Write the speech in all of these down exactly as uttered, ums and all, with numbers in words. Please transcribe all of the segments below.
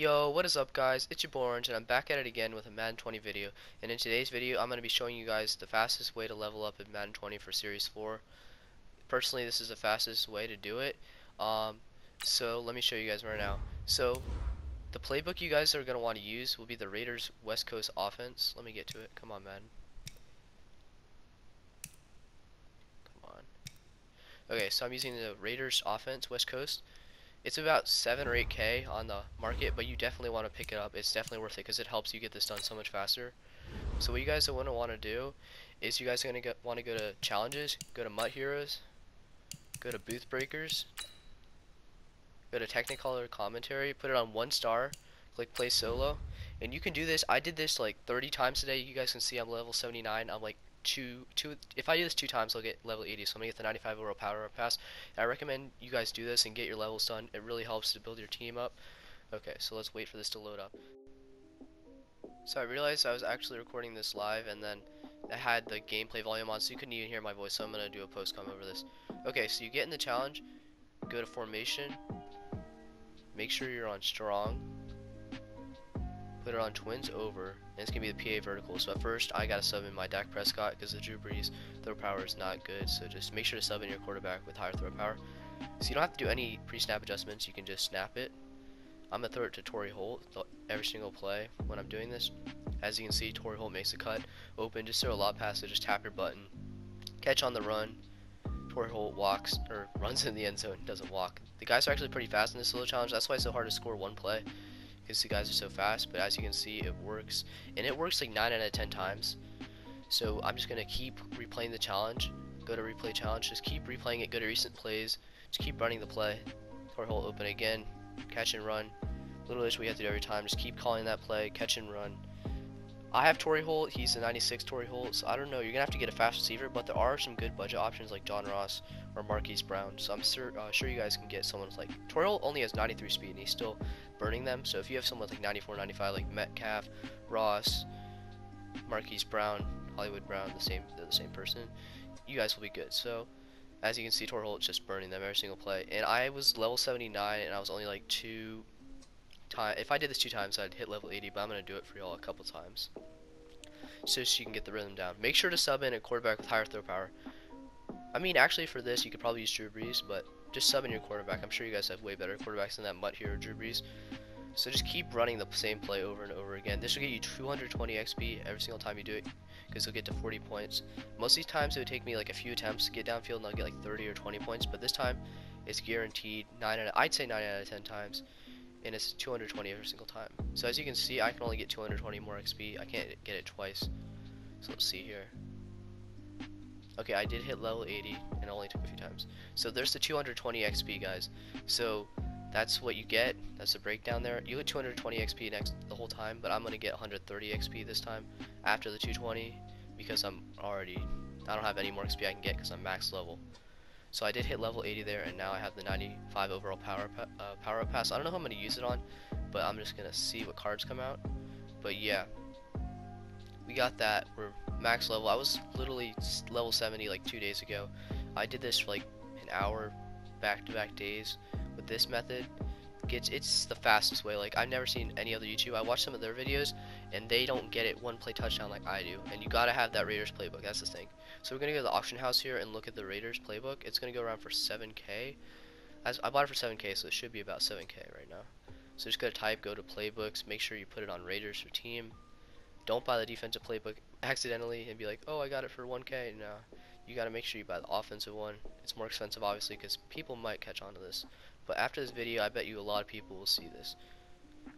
Yo, what is up guys, it's your boy Orange and I'm back at it again with a Madden twenty video, and in today's video I'm going to be showing you guys the fastest way to level up in Madden twenty for Series four. Personally, this is the fastest way to do it, um, so let me show you guys right now. So the playbook you guys are going to want to use will be the Raiders West Coast Offense. Let me get to it, come on Madden. Come on. Okay, so I'm using the Raiders Offense West Coast. It's about seven or eight K on the market, but you definitely want to pick it up. It's definitely worth it because it helps you get this done so much faster. So what you guys are going to want to do is you guys are going to want to go to Challenges, go to M U T Heroes, go to Booth Breakers, go to Technicolor Commentary, put it on one star, click Play Solo, and you can do this. I did this like thirty times today. You guys can see I'm level seventy-nine. I'm like Two, two. If I do this two times, I'll get level eighty. So I'm gonna get the ninety-five overall power up pass. And I recommend you guys do this and get your levels done. It really helps to build your team up. Okay, so let's wait for this to load up. So I realized I was actually recording this live, and then I had the gameplay volume on, so you couldn't even hear my voice. So I'm gonna do a post comment over this. Okay, so you get in the challenge, go to formation, make sure you're on strong. Put it on twins over, and it's going to be the P A Vertical. So at first, I got to sub in my Dak Prescott because the Drew Brees throw power is not good. So just make sure to sub in your quarterback with higher throw power. So you don't have to do any pre-snap adjustments. You can just snap it. I'm going to throw it to Torry Holt every single play when I'm doing this. As you can see, Torry Holt makes a cut. Open, just throw a lob pass, so just tap your button. Catch on the run. Torry Holt walks, or runs in the end zone, doesn't walk. The guys are actually pretty fast in this little challenge. That's why it's so hard to score one play. Because the guys are so fast, but as you can see, it works, and it works like nine out of ten times. So I'm just gonna keep replaying the challenge. Go to replay challenge, just keep replaying it. Go to recent plays, just keep running the play. Torry Holt open again, catch and run. Literally, that's what we have to do every time. Just keep calling that play, catch and run. I have Torry Holt. He's the ninety-six Torry Holt. So I don't know. You're gonna have to get a fast receiver, but there are some good budget options like John Ross or Marquise Brown. So I'm sur uh, sure you guys can get someone like Torry Holt. Only has ninety-three speed, and he's still burning them. So if you have someone like ninety-four, ninety-five, like Metcalf, Ross, Marquise Brown, Hollywood Brown, the same, they're the same person, you guys will be good. So as you can see, Torry Holt's just burning them every single play. And I was level seventy-nine, and I was only like two. If I did this two times, I'd hit level eighty, but I'm going to do it for y'all a couple times so she can get the rhythm down. Make sure to sub in a quarterback with higher throw power. I mean, actually for this, you could probably use Drew Brees, but just sub in your quarterback. I'm sure you guys have way better quarterbacks than that M U T hero, Drew Brees. So just keep running the same play over and over again. This will get you two hundred twenty X P every single time you do it because you'll get to forty points. Most of these times it would take me like a few attempts to get downfield and I'll get like thirty or twenty points, but this time it's guaranteed nine out of, I'd say nine out of ten times. And it's two hundred twenty every single time. So as you can see, I can only get two hundred twenty more X P. I can't get it twice. So let's see here. Okay, I did hit level eighty, and it only took a few times. So there's the two hundred twenty X P, guys. So that's what you get. That's the breakdown there. You get two hundred twenty X P next the whole time, but I'm gonna get one hundred thirty X P this time after the two twenty because I'm already. I don't have any more X P I can get because I'm max level. So I did hit level eighty there, and now I have the ninety-five overall power pa uh, power up pass. I don't know how I'm gonna use it on, but I'm just gonna see what cards come out. But yeah, we got that. We're max level. I was literally level seventy like two days ago. I did this for like an hour back-to-back days with this method. It's, it's the fastest way. Like I've never seen any other YouTube. I watch some of their videos, and they don't get it one play touchdown like I do. And you gotta have that Raiders playbook. That's the thing. So we're gonna go to the auction house here and look at the Raiders playbook. It's gonna go around for seven K. I bought it for seven K, so it should be about seven K right now. So just go to type, go to playbooks. Make sure you put it on Raiders for team. Don't buy the defensive playbook accidentally and be like, oh, I got it for one K. No, you gotta make sure you buy the offensive one. It's more expensive, obviously, because people might catch on to this. But after this video, I bet you a lot of people will see this.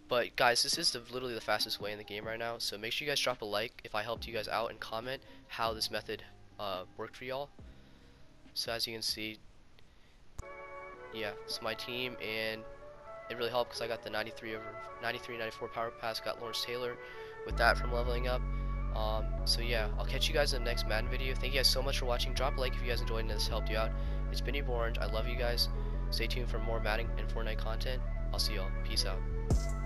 But guys, this is the, literally the fastest way in the game right now. So make sure you guys drop a like if I helped you guys out and comment how this method uh, worked for y'all. So as you can see, yeah, it's my team, and it really helped because I got the ninety-three over ninety-three ninety-four power pass. Got Lawrence Taylor with that from leveling up. Um, so yeah, I'll catch you guys in the next Madden video. Thank you guys so much for watching. Drop a like if you guys enjoyed and this helped you out. It's been your boy Orange. I love you guys. Stay tuned for more Madden and Fortnite content. I'll see y'all. Peace out.